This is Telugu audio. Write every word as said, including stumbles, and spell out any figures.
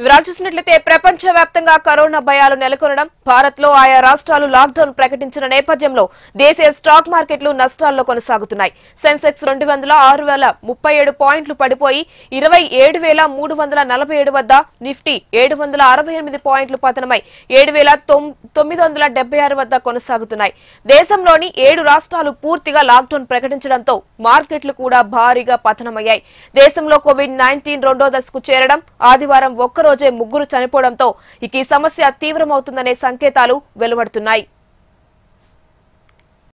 వివరాలు చూసినట్లయితే ప్రపంచవ్యాప్తంగా కరోనా భయాలు నెలకొనడం, భారత్లో ఆయా రాష్ట్రాలు లాక్డౌన్ ప్రకటించిన నేపథ్యంలో దేశీయ స్టాక్ మార్కెట్లు నష్టాల్లో కొనసాగుతున్నాయి. సెన్సెక్స్ రెండు వందల ఆరు వేల ముప్పై ఏడు పాయింట్లు పడిపోయి ఇరవై ఏడు వేల మూడు వందల నలభై ఏడు వద్ద, నిఫ్టీ ఏడు వందల అరవై ఎనిమిది పాయింట్లు పతనమై ఏడు వేల తొమ్మిది వందల డెబ్బై ఆరు వద్ద కొనసాగుతున్నాయి. దేశంలోని ఏడు రాష్ట్రాలు పూర్తిగా లాక్డౌన్ ప్రకటించడంతో మార్కెట్లు కూడా భారీగా పతనమయ్యాయి. దేశంలో కోవిడ్ నైన్టీన్ రెండో దశకు చేరడం, ఆదివారం ఒక్క రోజే ముగ్గురు చనిపోవడంతో ఇక ఈ సమస్య తీవ్రమవుతుందనే సంకేతాలు వెలువడుతున్నాయి.